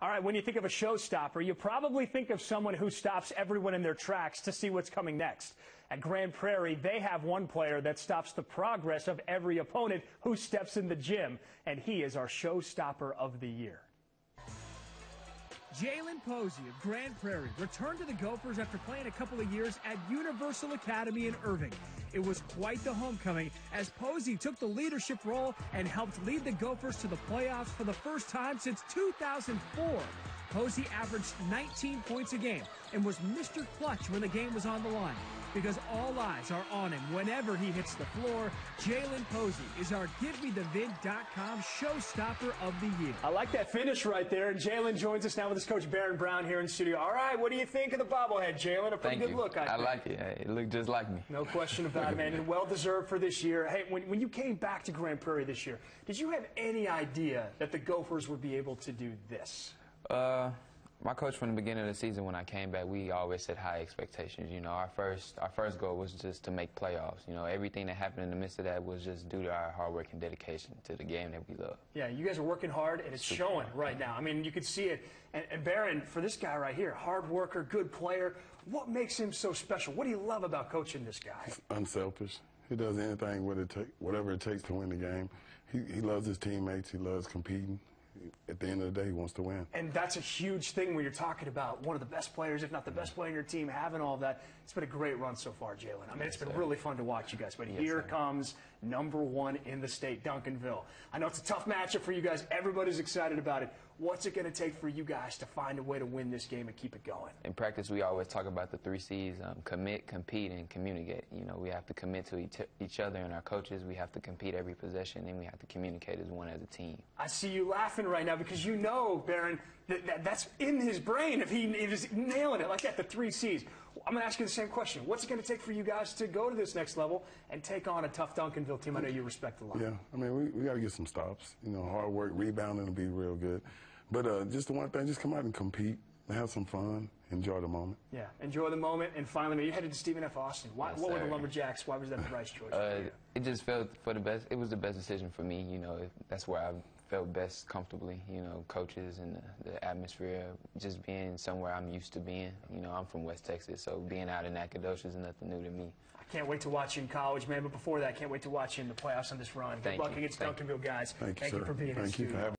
All right, when you think of a showstopper, you probably think of someone who stops everyone in their tracks to see what's coming next. At Grand Prairie, they have one player that stops the progress of every opponent who steps in the gym, and he is our showstopper of the year. Jaylin Posey of Grand Prairie returned to the Gophers after playing a couple of years at Universal Academy in Irving. It was quite the homecoming as Posey took the leadership role and helped lead the Gophers to the playoffs for the first time since 2004. Posey averaged 19 points a game and was Mr. Clutch when the game was on the line, because all eyes are on him whenever he hits the floor. Jaylin Posey is our GiveMeTheVid.com showstopper of the year. I like that finish right there. And Jaylin joins us now with his coach, Baron Brown, here in studio. All right, what do you think of the bobblehead, Jaylin? A pretty good look, I think. I like it. It looked just like me. No question about it, man. And well-deserved for this year. Hey, when you came back to Grand Prairie this year, did you have any idea that the Gophers would be able to do this? My coach from the beginning of the season when I came back, we always set high expectations. You know, our first goal was just to make playoffs. You know, everything that happened in the midst of that was just due to our hard work and dedication to the game that we love. Yeah, you guys are working hard, and it's showing right now. I mean, you can see it. And Baron, for this guy right here, hard worker, good player, what makes him so special? What do you love about coaching this guy? He's unselfish. He does anything, whatever it takes to win the game. He loves his teammates. He loves competing. At the end of the day, he wants to win. And that's a huge thing when you're talking about one of the best players, if not the best player in your team, having all that. It's been a great run so far, Jaylin. I mean, it's been really fun to watch you guys. But here comes number one in the state, Duncanville. I know it's a tough matchup for you guys. Everybody's excited about it. What's it going to take for you guys to find a way to win this game and keep it going? In practice, we always talk about the three C's, commit, compete, and communicate. You know, we have to commit to each other and our coaches. We have to compete every possession, and we have to communicate as one as a team. I see you laughing right now because you know, Baron, that's in his brain if he is nailing it like that, the three C's. I'm going to ask you the same question. What's it going to take for you guys to go to this next level and take on a tough Duncanville team I know you respect a lot? Yeah, I mean, we got to get some stops. You know, hard work, rebounding will be real good. But just the one thing, just come out and compete, have some fun, enjoy the moment. Yeah, enjoy the moment. And finally, you headed to Stephen F. Austin. What were the Lumberjacks? Why was that the right choice? It just felt for the best. It was the best decision for me. You know, that's where I felt best comfortably. You know, coaches and the atmosphere, just being somewhere I'm used to being. You know, I'm from West Texas, so being out in Nacogdoches is nothing new to me. Can't wait to watch you in college, man. But before that, can't wait to watch you in the playoffs on this run. Good luck against Duncanville, guys. Thank you for being in studio.